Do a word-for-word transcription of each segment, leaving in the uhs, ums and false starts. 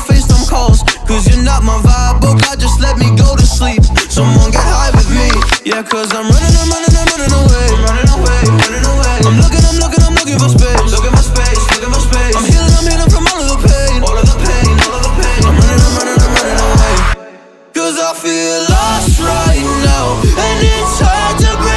never face them calls, cause you're not my vibe, oh God, just let me go to sleep. Someone get high with me, yeah, cause I'm running, I'm running, I'm running away, running away, running away. I'm looking, I'm looking, I'm looking for space, looking for space, looking for space. I'm healing, I'm healing from all of the pain, all of the pain, all of the pain. I'm running, I'm running, I'm running away, cause I feel lost right now, and it's hard to breathe.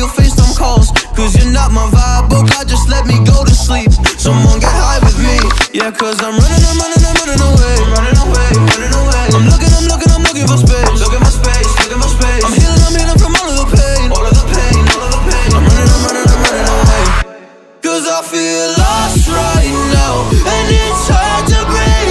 you'll face them calls, cause you're not my vibe, oh God, just let me go to sleep. Someone get high with me, yeah, cause I'm running, I'm running, I'm running away, running away, running away. I'm looking, I'm looking, I'm looking for space, looking for space, looking for space. I'm healing, I'm healing from all of the pain, all of the pain, all of the pain. I'm running, I'm running, I'm running away, cause I feel lost right now, and it's hard to breathe.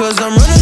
cause I'm running